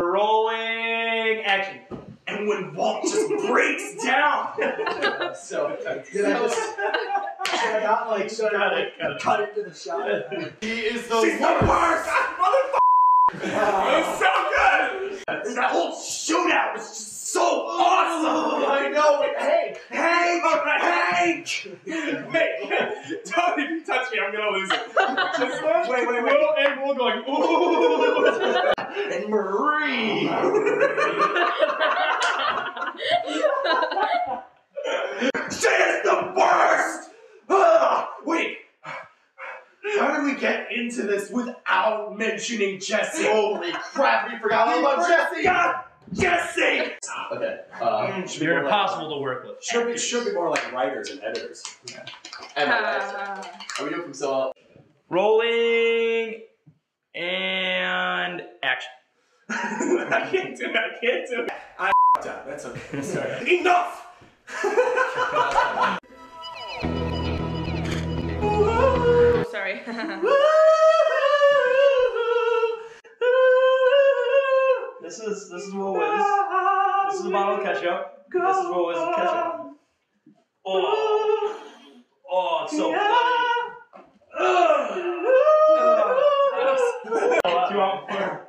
Rolling action. And when Walt just breaks down. So did I cut it to the shot? He is the She's worst. The worst! Motherfucker! It was so good! And that whole shootout was just so awesome! I know it. Hank! Hey, don't even touch me, I'm gonna lose it. Just wait. Will and Will going, ooh! And Marie! She is the worst! Wait, how did we get into this without mentioning Jesse? Holy crap, we forgot all about Jesse! God, Jesse! Okay, they're impossible to work with. Should be more like writers and editors. Okay. Are we doing from so up? Rolling and action. I can't do it. I f***ed up. That's okay. Sorry. Enough! Sorry. This is what wins. This is a bottle of ketchup. This is what wins the ketchup. Oh, it's so funny. Do you want more?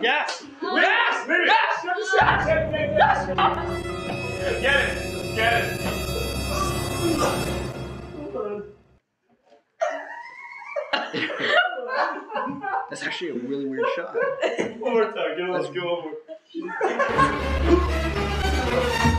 Yes. Yes, baby. Yes. Yes. Get it. That's actually a really weird shot. One more time. Let's go over.